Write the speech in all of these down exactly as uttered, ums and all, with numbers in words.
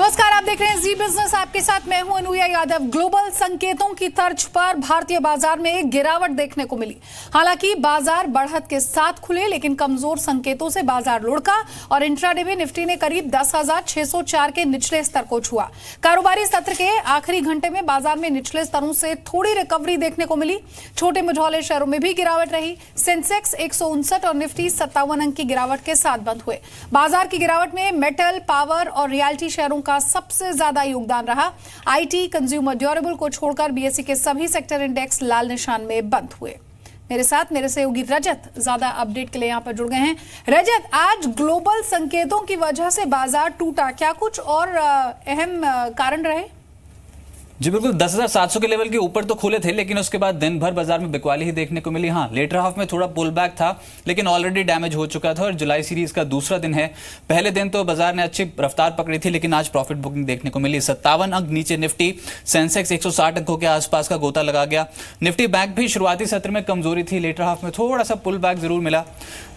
नमस्कार, आप देख रहे हैं जी बिजनेस, आपके साथ मैं हूं अनुजा यादव। ग्लोबल संकेतों की तर्ज पर भारतीय बाजार में एक गिरावट देखने को मिली। हालांकि बाजार बढ़त के साथ खुले, लेकिन कमजोर संकेतों से बाजार लुढ़का और इंट्राडे में निफ्टी ने करीब दस हज़ार छह सौ चार के निचले स्तर को छुआ। कारोबारी सत्र के आखिरी घंटे में बाजार में निचले स्तरों से थोड़ी रिकवरी देखने को मिली। छोटे मझौले शहरों में भी गिरावट रही। सेंसेक्स एक सौ उनसठ और निफ्टी सत्तावन अंक की गिरावट के साथ बंद हुए। बाजार की गिरावट में मेटल, पावर और रियल्टी शेयरों का सबसे ज्यादा योगदान रहा। आईटी, कंज्यूमर ड्यूरेबल को छोड़कर बीएसई के सभी सेक्टर इंडेक्स लाल निशान में बंद हुए। मेरे साथ मेरे सहयोगी रजत ज्यादा अपडेट के लिए यहां पर जुड़ गए हैं। रजत, आज ग्लोबल संकेतों की वजह से बाजार टूटा, क्या कुछ और अहम कारण रहे? जी बिल्कुल, दस हज़ार सात सौ के लेवल के ऊपर तो खुले थे, लेकिन उसके बाद दिन भर बाजार में बिकवाली ही देखने को मिली। हाँ, लेटर हाफ में थोड़ा पुल बैक था, लेकिन ऑलरेडी डैमेज हो चुका था और जुलाई सीरीज का दूसरा दिन है। पहले दिन तो बाजार ने अच्छी रफ्तार पकड़ी थी, लेकिन आज प्रॉफिट बुकिंग देखने को मिली। सत्तावन अंक नीचे निफ्टी, सेंसेक्स एक सौ साठ अंकों के आसपास का गोता लगा गया। निफ्टी बैंक भी शुरुआती सत्र में कमजोरी थी, लेटर हाफ में थोड़ा सा पुल बैक जरूर मिला,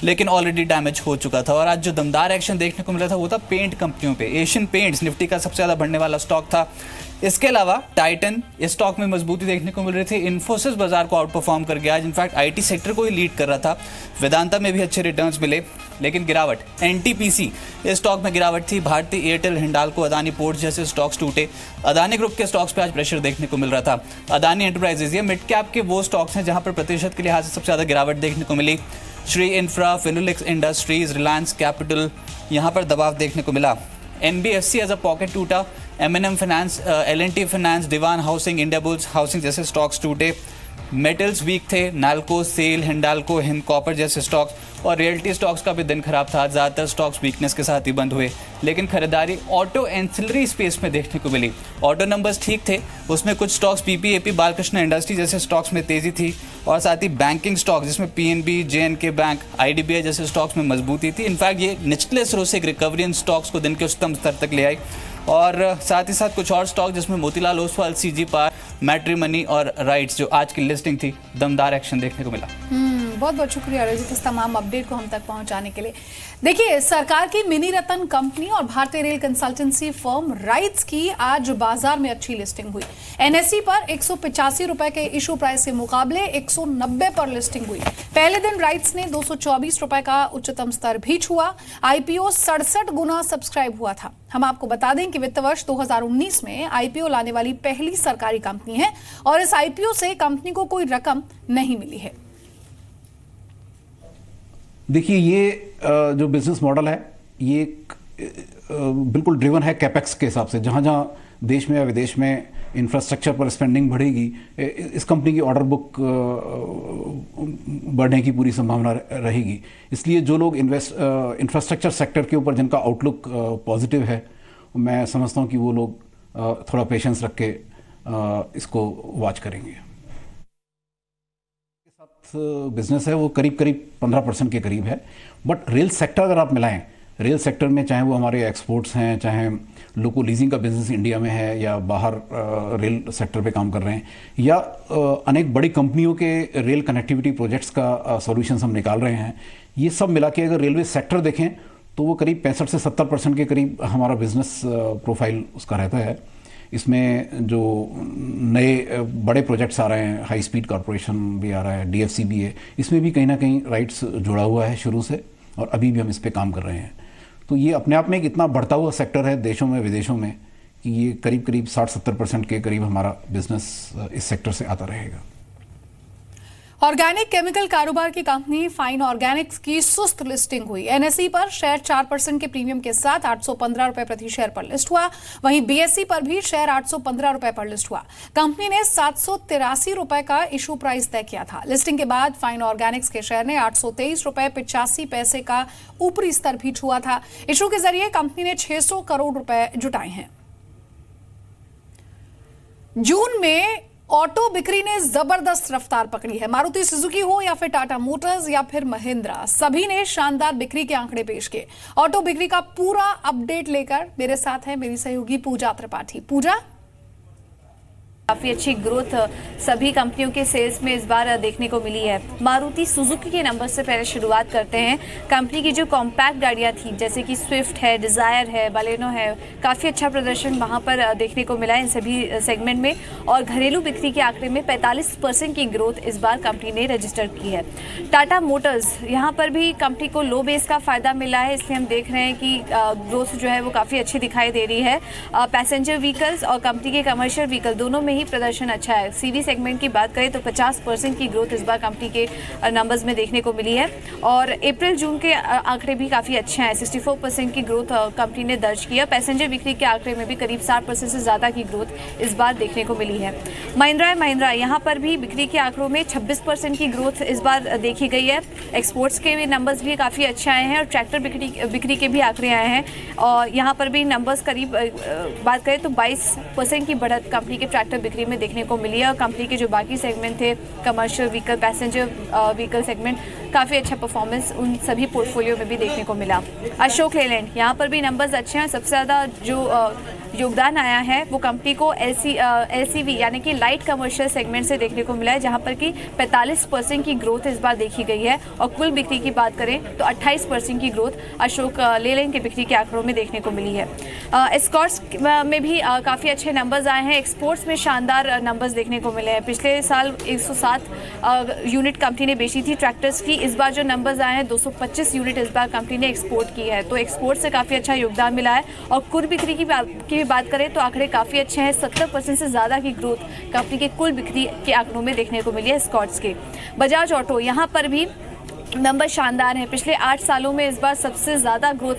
लेकिन ऑलरेडी डैमेज हो चुका था। और आज जो दमदार एक्शन देखने को मिला था वो था पेंट कंपनियों पर। एशियन पेंट्स निफ्टी का सबसे ज़्यादा बढ़ने वाला स्टॉक था। इसके अलावा टाइटन, इस स्टॉक में मजबूती देखने को मिल रही थी। इन्फोसिस बाजार को आउट परफॉर्म कर गया, इनफैक्ट आईटी सेक्टर को ही लीड कर रहा था। वेदांता में भी अच्छे रिटर्न्स मिले, लेकिन गिरावट। एनटीपीसी, इस स्टॉक में गिरावट थी। भारती एयरटेल, हिंडालको, अदानी पोर्ट्स जैसे स्टॉक्स टूटे। अदानी ग्रुप के स्टॉक्स पर आज प्रेशर देखने को मिल रहा था। अदानी एंटरप्राइजेज, ये मिड कैप के वो स्टॉक्स हैं जहाँ पर प्रतिशत के लिहाज से सबसे ज़्यादा गिरावट देखने को मिली। Shri infra, Finolex industries, Reliance capital, यहाँ पर दबाव देखने को मिला। एनबीएफसी एज अ पॉकेट टूटा। MNM finance, LNT finance, Dewan housing, Indiabulls housing जैसे स्टॉक्स टूटे। मेटल्स वीक थे। नाल्को, सेल, हिंडालको, हिंद कॉपर जैसे स्टॉक्स और रियल्टी स्टॉक्स का भी दिन खराब था। ज़्यादातर स्टॉक्स वीकनेस के साथ ही बंद हुए, लेकिन खरीदारी ऑटो एंसिलरी स्पेस में देखने को मिली। ऑटो नंबर्स ठीक थे, उसमें कुछ स्टॉक्स पीपीएपी, बालकृष्ण इंडस्ट्री जैसे स्टॉक्स में तेज़ी थी और साथ ही बैंकिंग स्टॉक्स जिसमें पीएनबी, जेएनके बैंक, आईडीबीआई जैसे स्टॉक्स में मजबूती थी। इनफैक्ट ये निचले सिरों से एक रिकवरी इन स्टॉक्स को दिन के उच्चतम स्तर तक ले आई। और साथ ही साथ कुछ और स्टॉक जिसमें Motilal Oswal, CG Power, Matrimony और राइट्स जो आज की लिस्टिंग थी, दमदार एक्शन देखने को मिला। बहुत बहुत शुक्रिया रजित इस तमाम अपडेट को हम तक पहुंचाने के लिए। देखिए, सरकार की मिनी रतन कंपनी और भारतीय रेल कंसल्टेंसी फर्म राइट्स की आज बाजार में अच्छी लिस्टिंग हुई। एनएसई पर एक सौ पिचासी रुपए के इशू प्राइस के मुकाबले एक सौ नब्बे पर लिस्टिंग हुई। पहले दिन राइट्स ने दो सौ चौबीस रुपए का उच्चतम स्तर भी छुआ। आईपीओ सड़सठ गुना सब्सक्राइब हुआ था। हम आपको बता दें कि वित्त वर्ष दो हज़ार उन्नीस में आईपीओ लाने वाली पहली सरकारी कंपनी है और इस आईपीओ से कंपनी को कोई रकम नहीं मिली है। देखिए, ये जो बिजनेस मॉडल है ये बिल्कुल ड्रिवन है कैपेक्स के हिसाब से। जहाँ जहाँ देश में या विदेश में इंफ्रास्ट्रक्चर पर स्पेंडिंग बढ़ेगी, इस कंपनी की ऑर्डर बुक बढ़ने की पूरी संभावना रहेगी। इसलिए जो लोग इन्वेस्ट इंफ्रास्ट्रक्चर सेक्टर के ऊपर जिनका आउटलुक पॉजिटिव है, मैं समझता हूँ कि वो लोग थोड़ा पेशेंस रख के इसको वॉच करेंगे। बिजनेस है वो करीब करीब पंद्रह परसेंट के करीब है। बट रेल सेक्टर अगर आप मिलाएं, रेल सेक्टर में चाहे वो हमारे एक्सपोर्ट्स हैं, चाहे लोको लीजिंग का बिजनेस इंडिया में है या बाहर रेल सेक्टर पे काम कर रहे हैं, या अनेक बड़ी कंपनियों के रेल कनेक्टिविटी प्रोजेक्ट्स का सॉल्यूशंस हम निकाल रहे हैं, ये सब मिला के अगर रेलवे सेक्टर देखें तो वो करीब पैंसठ से सत्तर परसेंट के करीब हमारा बिजनेस प्रोफाइल उसका रहता है। इसमें जो नए बड़े प्रोजेक्ट्स आ रहे हैं, हाई स्पीड कॉरपोरेशन भी आ रहा है, डीएफसी भी है, इसमें भी कहीं ना कहीं राइट्स जुड़ा हुआ है शुरू से और अभी भी हम इस पे काम कर रहे हैं। तो ये अपने आप में एक इतना बढ़ता हुआ सेक्टर है देशों में विदेशों में कि ये करीब करीब साठ सत्तर परसेंट के करीब हमारा बिजनेस इस सेक्टर से आता रहेगा। ऑर्गेनिक केमिकल कारोबार की कंपनी फाइन ऑर्गेनिक्स की सुस्त लिस्टिंग हुई। एनएसई पर शेयर चार परसेंट के प्रीमियम के साथ आठ सौ पंद्रह रुपए प्रति शेयर पर लिस्ट हुआ। वहीं बीएसई पर भी शेयर आठ सौ पंद्रह रुपए पर लिस्ट हुआ। कंपनी ने सात सौ तिरासी रुपए का इशू प्राइस तय किया था। लिस्टिंग के बाद फाइन ऑर्गेनिक्स के शेयर ने आठ सौ तेईस रुपए पिचासी पैसे का ऊपरी स्तर भी छुआ था। इशू के जरिए कंपनी ने छह सौ करोड़ रुपए जुटाए हैं। जून में ऑटो बिक्री ने जबरदस्त रफ्तार पकड़ी है। मारुति सुजुकी हो या फिर टाटा मोटर्स या फिर महिंद्रा, सभी ने शानदार बिक्री के आंकड़े पेश किए। ऑटो बिक्री का पूरा अपडेट लेकर मेरे साथ है मेरी सहयोगी पूजा त्रिपाठी। पूजा, काफ़ी अच्छी ग्रोथ सभी कंपनियों के सेल्स में इस बार देखने को मिली है। मारुति सुजुकी के नंबर से पहले शुरुआत करते हैं। कंपनी की जो कॉम्पैक्ट गाड़ियाँ थी जैसे कि स्विफ्ट है, डिज़ायर है, बलेनो है, काफ़ी अच्छा प्रदर्शन वहाँ पर देखने को मिला है इन सभी सेगमेंट में और घरेलू बिक्री के आंकड़े में पैंतालीस परसेंट की ग्रोथ इस बार कंपनी ने रजिस्टर की है। टाटा मोटर्स, यहाँ पर भी कंपनी को लो बेस का फ़ायदा मिला है, इसलिए हम देख रहे हैं कि ग्रोथ जो है वो काफ़ी अच्छी दिखाई दे रही है। पैसेंजर व्हीकल्स और कंपनी के कमर्शियल व्हीकल दोनों में ही प्रदर्शन अच्छा है। सीवी सेगमेंट की बात करें तो पचास परसेंट की ग्रोथ इस बार कंपनी के नंबर्स में देखने को मिली है और अप्रैल जून के आंकड़े भी काफ़ी अच्छे हैं। चौंसठ परसेंट की ग्रोथ कंपनी ने दर्ज किया। पैसेंजर बिक्री के आंकड़े में भी करीब साठ परसेंट से ज़्यादा की ग्रोथ इस बार देखने को मिली है। महिंद्रा एंड महिंद्रा, यहाँ पर भी बिक्री के आंकड़ों में छब्बीस परसेंट की ग्रोथ इस बार देखी गई है। एक्सपोर्ट्स के भी नंबर्स भी काफ़ी अच्छे आए हैं और ट्रैक्टर बिक्री बिक्री के भी आंकड़े आए हैं और यहाँ पर भी नंबर्स करीब बात करें तो बाईस परसेंट की बढ़त कंपनी के ट्रैक्टर बिक्री में देखने को मिली है और कंपनी के जो बाकी सेगमेंट थे, commercial vehicle, passenger vehicle segment, काफ़ी अच्छा परफॉर्मेंस उन सभी पोर्टफोलियो में भी देखने को मिला। अशोक लेलैंड, यहाँ पर भी नंबर्स अच्छे हैं। सबसे ज़्यादा जो आ, योगदान आया है वो कंपनी को एलसी एलसीवी यानी कि लाइट कमर्शियल सेगमेंट से देखने को मिला है, जहाँ पर कि पैंतालीस परसेंट की ग्रोथ इस बार देखी गई है और कुल बिक्री की बात करें तो अट्ठाईस परसेंट की ग्रोथ अशोक लेलैंड के बिक्री के आंकड़ों में देखने को मिली है। एस्कॉर्ट्स में भी काफ़ी अच्छे नंबर्स आए हैं। एक्सपोर्ट्स में शानदार नंबर्स देखने को मिले हैं। पिछले साल एक सौ सात यूनिट कंपनी ने बेची थी ट्रैक्टर्स की, इस बार जो नंबर्स आए हैं दो सौ पच्चीस यूनिट इस बार कंपनी ने एक्सपोर्ट की है, तो एक्सपोर्ट से काफ़ी अच्छा योगदान मिला है। और कुल बिक्री की बात करें तो आंकड़े काफ़ी अच्छे हैं। सत्तर परसेंट से ज़्यादा की ग्रोथ कंपनी के कुल बिक्री के आंकड़ों में देखने को मिली है। स्कॉट्स के बजाज ऑटो, यहाँ पर भी नंबर शानदार है। पिछले आठ सालों में इस बार सबसे ज़्यादा ग्रोथ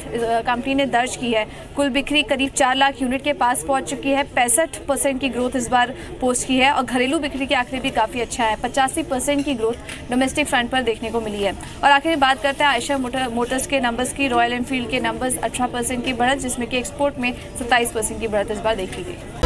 कंपनी ने दर्ज की है। कुल बिक्री करीब चार लाख यूनिट के पास पहुंच चुकी है। पैंसठ परसेंट की ग्रोथ इस बार पोस्ट की है और घरेलू बिक्री के आंकड़े भी काफ़ी अच्छा है। पचासी परसेंट की ग्रोथ डोमेस्टिक फ्रंट पर देखने को मिली है। और आखिर में बात करते हैं आयशा मोटर मोटर्स के नंबर्स की। रॉयल एनफील्ड के नंबर्स अठारह परसेंट की बढ़त, जिसमें कि एक्सपोर्ट में सत्ताईस परसेंट की बढ़त इस बार देखी गई।